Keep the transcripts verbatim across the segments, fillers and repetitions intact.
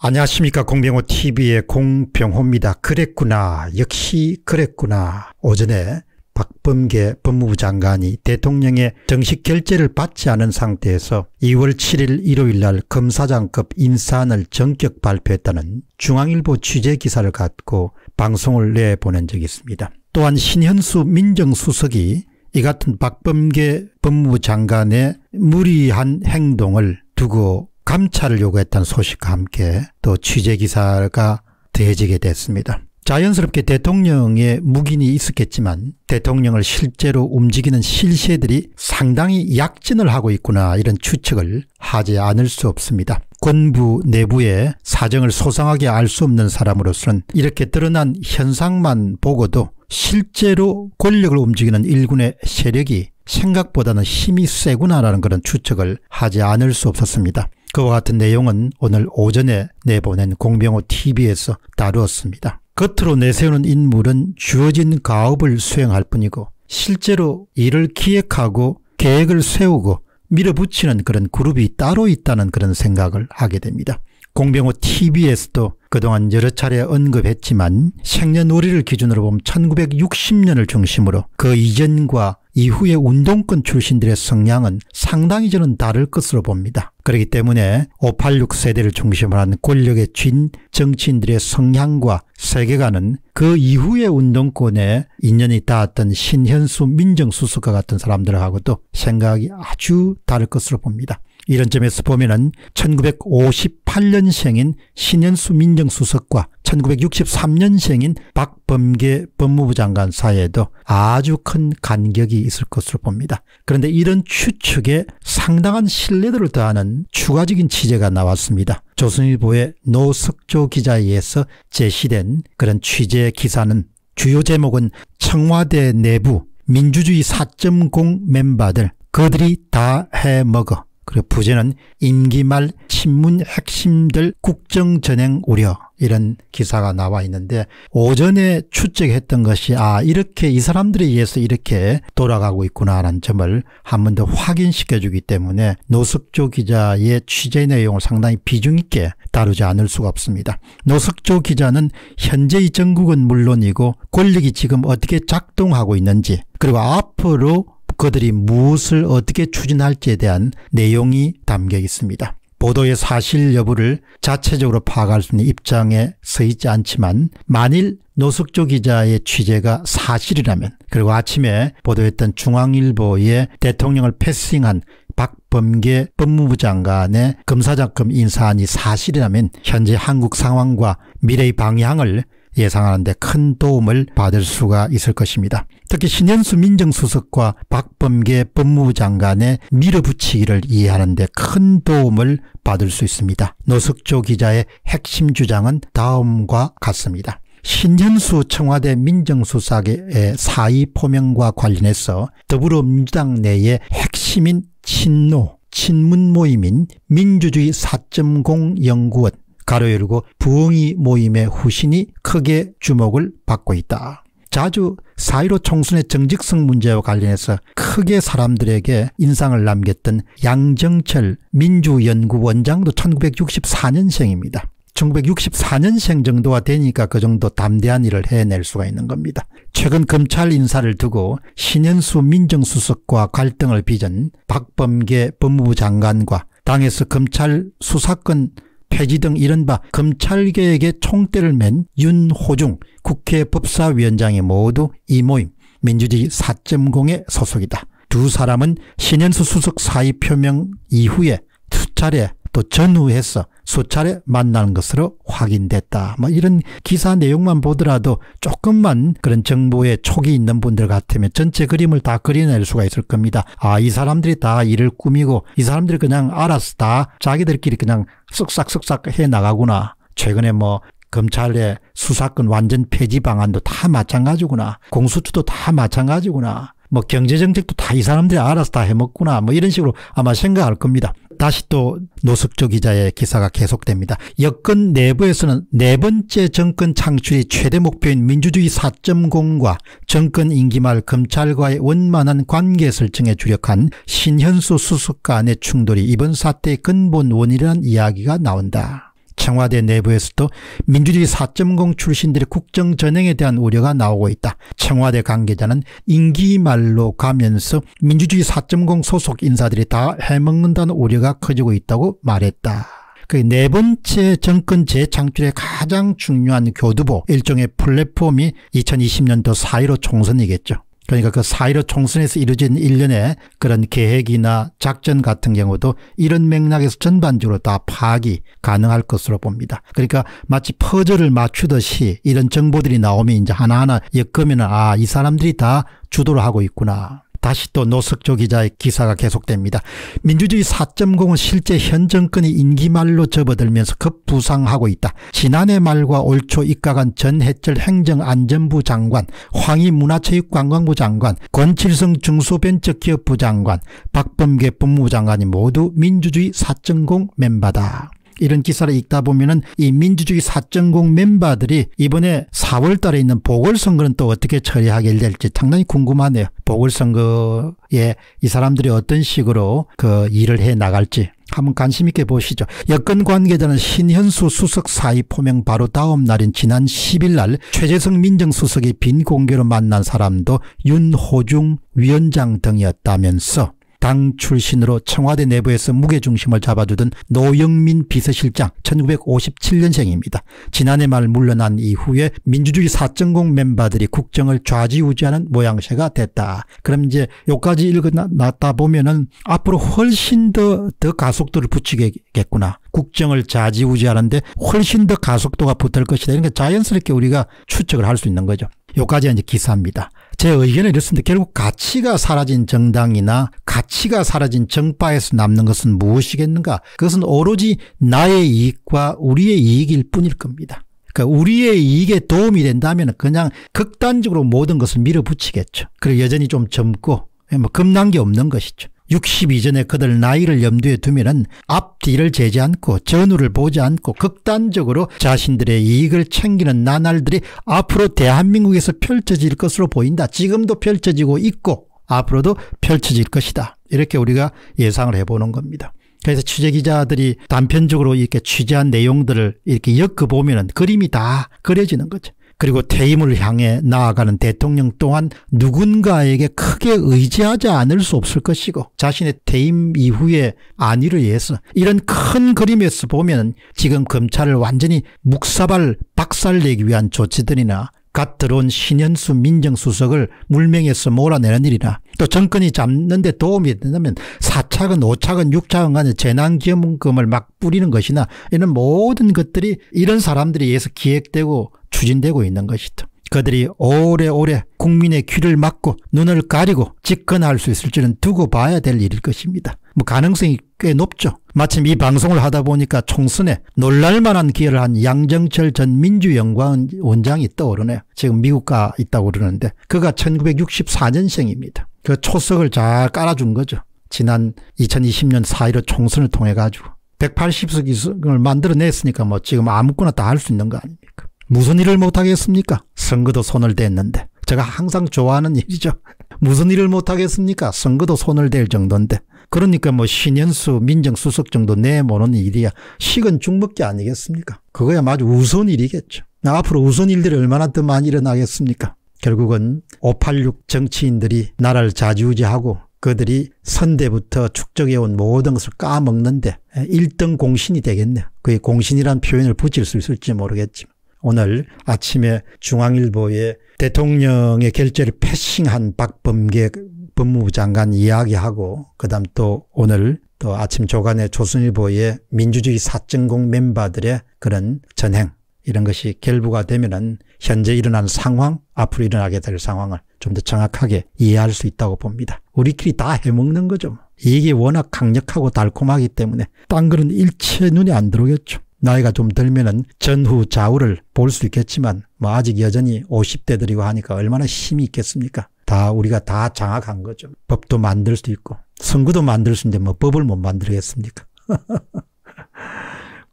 안녕하십니까, 공병호 티비의 공병호입니다. 그랬구나, 역시 그랬구나. 오전에 박범계 법무부 장관이 대통령의 정식 결재를 받지 않은 상태에서 이월 칠일 일요일 날 검사장급 인사안을 전격 발표했다는 중앙일보 취재 기사를 갖고 방송을 내보낸 적이 있습니다. 또한 신현수 민정수석이 이 같은 박범계 법무부 장관의 무리한 행동을 두고 감찰을 요구했다는 소식과 함께 또 취재기사가 더해지게 됐습니다. 자연스럽게 대통령의 묵인이 있었겠지만 대통령을 실제로 움직이는 실세들이 상당히 약진을 하고 있구나, 이런 추측을 하지 않을 수 없습니다. 권부 내부의 사정을 소상하게 알 수 없는 사람으로서는 이렇게 드러난 현상만 보고도 실제로 권력을 움직이는 일군의 세력이 생각보다는 힘이 세구나라는 그런 추측을 하지 않을 수 없었습니다. 그와 같은 내용은 오늘 오전에 내보낸 공병호 티비에서 다루었습니다. 겉으로 내세우는 인물은 주어진 가업을 수행할 뿐이고 실제로 일을 기획하고 계획을 세우고 밀어붙이는 그런 그룹이 따로 있다는 그런 생각을 하게 됩니다. 공병호 티비에서도 그동안 여러 차례 언급했지만 생년월일을 기준으로 보면 천구백육십 년을 중심으로 그 이전과 이후의 운동권 출신들의 성향은 상당히 저는 다를 것으로 봅니다. 그렇기 때문에 오팔육 세대를 중심으로 한 권력의 쥔 정치인들의 성향과 세계관은 그 이후의 운동권에 인연이 닿았던 신현수 민정수석과 같은 사람들하고도 생각이 아주 다를 것으로 봅니다. 이런 점에서 보면은 천구백오십팔 년생인 신현수 민정수석과 천구백육십삼 년생인 박범계 법무부 장관 사이에도 아주 큰 간격이 있을 것으로 봅니다. 그런데 이런 추측에 상당한 신뢰도를 더하는 추가적인 취재가 나왔습니다. 조선일보의 노석조 기자에 의해서 제시된 그런 취재 기사는 주요 제목은 청와대 내부 민주주의 사 점 영 멤버들 그들이 다 해먹어. 그리고 부제는 임기 말 친문 핵심들 국정전횡 우려, 이런 기사가 나와 있는데 오전에 추측했던 것이 아 이렇게 이 사람들에 의해서 이렇게 돌아가고 있구나라는 점을 한 번 더 확인시켜주기 때문에 노석조 기자의 취재 내용을 상당히 비중 있게 다루지 않을 수가 없습니다. 노석조 기자는 현재의 정국은 물론이고 권력이 지금 어떻게 작동하고 있는지 그리고 앞으로 그들이 무엇을 어떻게 추진할지에 대한 내용이 담겨 있습니다. 보도의 사실 여부를 자체적으로 파악할 수 있는 입장에 서 있지 않지만 만일 노석조 기자의 취재가 사실이라면 그리고 아침에 보도했던 중앙일보의 대통령을 패싱한 박범계 법무부 장관의 검사장급 인사안이 사실이라면 현재 한국 상황과 미래의 방향을 예상하는데 큰 도움을 받을 수가 있을 것입니다. 특히 신현수 민정수석과 박범계 법무부 장관의 밀어붙이기를 이해하는데 큰 도움을 받을 수 있습니다. 노석조 기자의 핵심 주장은 다음과 같습니다. 신현수 청와대 민정수석의 사의 포명과 관련해서 더불어민주당 내의 핵심인 친노, 친문 모임인 민주주의 사 점 영 연구원 가로 열고 부엉이 모임의 후신이 크게 주목을 받고 있다. 자주 사 일오 총선의 정직성 문제와 관련해서 크게 사람들에게 인상을 남겼던 양정철 민주연구원장도 천구백육십사 년생입니다. 천구백육십사 년생 정도가 되니까 그 정도 담대한 일을 해낼 수가 있는 겁니다. 최근 검찰 인사를 두고 신현수 민정수석과 갈등을 빚은 박범계 법무부 장관과 당에서 검찰 수사권 폐지 등 이른바 검찰개혁의 총대를 맨 윤호중 국회 법사위원장이 모두 이 모임 민주주의 사 점 영에 소속이다. 두 사람은 신현수 수석 사의 표명 이후에 두 차례 또 전후해서 수차례 만난 것으로 확인됐다. 뭐 이런 기사 내용만 보더라도 조금만 그런 정보에 촉이 있는 분들 같으면 전체 그림을 다 그려낼 수가 있을 겁니다. 아, 이 사람들이 다 일을 꾸미고 이 사람들이 그냥 알아서 다 자기들끼리 그냥 쓱싹쓱싹 해나가구나. 최근에 뭐 검찰의 수사권 완전 폐지 방안도 다 마찬가지구나. 공수처도 다 마찬가지구나. 뭐 경제정책도 다 이 사람들이 알아서 다 해먹구나. 뭐 이런 식으로 아마 생각할 겁니다. 다시 또 노석조 기자의 기사가 계속됩니다. 여권 내부에서는 네 번째 정권 창출이 최대 목표인 민주주의 사 점 영과 정권 임기 말 검찰과의 원만한 관계 설정에 주력한 신현수 수석 간의 충돌이 이번 사태의 근본 원인이라는 이야기가 나온다. 청와대 내부에서도 민주주의 사 점 영 출신들의 국정전횡에 대한 우려가 나오고 있다. 청와대 관계자는 임기 말로 가면서 민주주의 사 점 영 소속 인사들이 다 해먹는다는 우려가 커지고 있다고 말했다. 그 네 번째 정권 재창출의 가장 중요한 교두보, 일종의 플랫폼이 이천이십 년도 사 일오 총선이겠죠. 그러니까 그 사 일오 총선에서 이루어진 일련의 그런 계획이나 작전 같은 경우도 이런 맥락에서 전반적으로 다 파악이 가능할 것으로 봅니다. 그러니까 마치 퍼즐을 맞추듯이 이런 정보들이 나오면 이제 하나하나 엮으면 아, 이 사람들이 다 주도를 하고 있구나. 다시 또 노석조 기자의 기사가 계속됩니다. 민주주의 사 점 영은 실제 현 정권이 임기 말로 접어들면서 급부상하고 있다. 지난해 말과 올 초 입각한 전해철 행정안전부 장관, 황희 문화체육관광부 장관, 권칠성 중소벤처기업부 장관, 박범계 법무부 장관이 모두 민주주의 사 점 영 멤버다. 이런 기사를 읽다 보면은 이 민주주의 사 점 영 멤버들이 이번에 사월 달에 있는 보궐선거는 또 어떻게 처리하게 될지 상당히 궁금하네요. 보궐선거에 이 사람들이 어떤 식으로 그 일을 해 나갈지 한번 관심 있게 보시죠. 여권 관계자는 신현수 수석 사의 포명 바로 다음 날인 지난 십일 날 최재성 민정수석이 빈 공개로 만난 사람도 윤호중 위원장 등이었다면서 당 출신으로 청와대 내부에서 무게중심을 잡아주던 노영민 비서실장 천구백오십칠 년생입니다. 지난해 말 물러난 이후에 민주주의 사 점 영 멤버들이 국정을 좌지우지하는 모양새가 됐다. 그럼 이제 여기까지 읽어놨다 보면은 앞으로 훨씬 더, 더 가속도를 붙이겠구나. 국정을 좌지우지하는데 훨씬 더 가속도가 붙을 것이다. 그러니까 자연스럽게 우리가 추측을 할 수 있는 거죠. 여기까지 이제 기사입니다. 제 의견은 이렇습니다. 결국 가치가 사라진 정당이나 가치가 사라진 정파에서 남는 것은 무엇이겠는가? 그것은 오로지 나의 이익과 우리의 이익일 뿐일 겁니다. 그러니까 우리의 이익에 도움이 된다면 그냥 극단적으로 모든 것을 밀어붙이겠죠. 그리고 여전히 좀 젊고 뭐 겁난 게 없는 것이죠. 육십 이전에 그들 나이를 염두에 두면은 앞뒤를 재지 않고 전후를 보지 않고 극단적으로 자신들의 이익을 챙기는 나날들이 앞으로 대한민국에서 펼쳐질 것으로 보인다. 지금도 펼쳐지고 있고 앞으로도 펼쳐질 것이다. 이렇게 우리가 예상을 해보는 겁니다. 그래서 취재기자들이 단편적으로 이렇게 취재한 내용들을 이렇게 엮어보면은 그림이 다 그려지는 거죠. 그리고 퇴임을 향해 나아가는 대통령 또한 누군가에게 크게 의지하지 않을 수 없을 것이고 자신의 퇴임 이후의 안위를 위해서 이런 큰 그림에서 보면 지금 검찰을 완전히 묵사발 박살내기 위한 조치들이나 갓 들어온 신현수 민정수석을 물명에서 몰아내는 일이나 또 정권이 잡는 데 도움이 된다면 사차건 오차건 육차건 간에 재난기금을 막 뿌리는 것이나 이런 모든 것들이 이런 사람들에 의해서 기획되고 추진되고 있는 것이다. 그들이 오래오래 국민의 귀를 막고 눈을 가리고 집권할 수 있을지는 두고 봐야 될 일일 것입니다. 뭐 가능성이 꽤 높죠. 마침 이 방송을 하다 보니까 총선에 놀랄만한 기여를 한 양정철 전 민주연구원 원장이 떠오르네요. 지금 미국 가 있다고 그러는데 그가 천구백육십사 년생입니다. 그 초석을 잘 깔아준 거죠. 지난 이천이십 년 사 일오 총선을 통해 가지고 백팔십 석 이상을 만들어냈으니까 뭐 지금 아무거나 다 할 수 있는 거 아닙니까? 무슨 일을 못하겠습니까? 선거도 손을 댔는데. 제가 항상 좋아하는 일이죠. 무슨 일을 못하겠습니까? 선거도 손을 댈 정도인데. 그러니까 뭐 신현수 민정수석 정도 내모는 일이야 식은 죽먹기 아니겠습니까? 그거야 마주 우선 일이겠죠. 앞으로 우선 일들이 얼마나 더 많이 일어나겠습니까? 결국은 오팔육 정치인들이 나라를 좌지우지하고 그들이 선대부터 축적해온 모든 것을 까먹는데 일 등 공신이 되겠네요. 그의 공신이란 표현을 붙일 수 있을지 모르겠지만. 오늘 아침에 중앙일보에 대통령의 결재를 패싱한 박범계 법무부 장관 이야기하고 그다음 또 오늘 또 아침 조간에 조선일보에 민주주의 사 점 영 멤버들의 그런 전행 이런 것이 결부가 되면은 현재 일어난 상황 앞으로 일어나게 될 상황을 좀 더 정확하게 이해할 수 있다고 봅니다. 우리끼리 다 해먹는 거죠. 이게 워낙 강력하고 달콤하기 때문에 딴 거는 일체 눈에 안 들어오겠죠. 나이가 좀 들면은 전후 좌우를 볼 수 있겠지만 뭐 아직 여전히 오십 대들이고 하니까 얼마나 힘이 있겠습니까? 다 우리가 다 장악한 거죠. 법도 만들 수도 있고 선거도 만들 수 있는데 뭐 법을 못 만들겠습니까?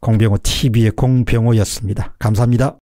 공병호 티비의 공병호였습니다. 감사합니다.